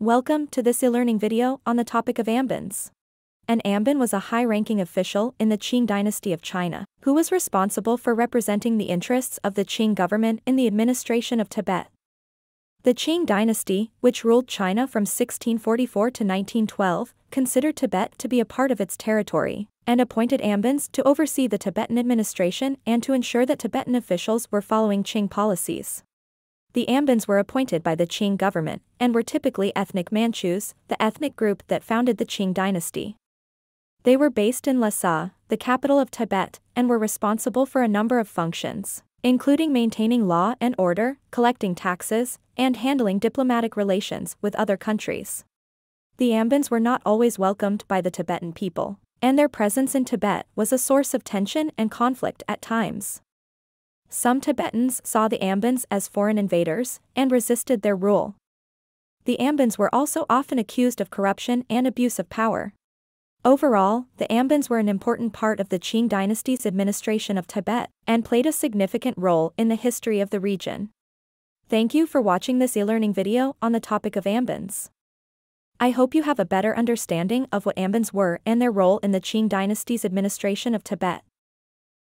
Welcome to this e-learning video on the topic of Ambans. An Amban was a high-ranking official in the Qing Dynasty of China, who was responsible for representing the interests of the Qing government in the administration of Tibet. The Qing Dynasty, which ruled China from 1644 to 1912, considered Tibet to be a part of its territory, and appointed Ambans to oversee the Tibetan administration and to ensure that Tibetan officials were following Qing policies. The Ambans were appointed by the Qing government, and were typically ethnic Manchus, the ethnic group that founded the Qing dynasty. They were based in Lhasa, the capital of Tibet, and were responsible for a number of functions, including maintaining law and order, collecting taxes, and handling diplomatic relations with other countries. The Ambans were not always welcomed by the Tibetan people, and their presence in Tibet was a source of tension and conflict at times. Some Tibetans saw the Ambans as foreign invaders and resisted their rule. The Ambans were also often accused of corruption and abuse of power. Overall, the Ambans were an important part of the Qing dynasty's administration of Tibet and played a significant role in the history of the region. Thank you for watching this e-learning video on the topic of Ambans. I hope you have a better understanding of what Ambans were and their role in the Qing dynasty's administration of Tibet.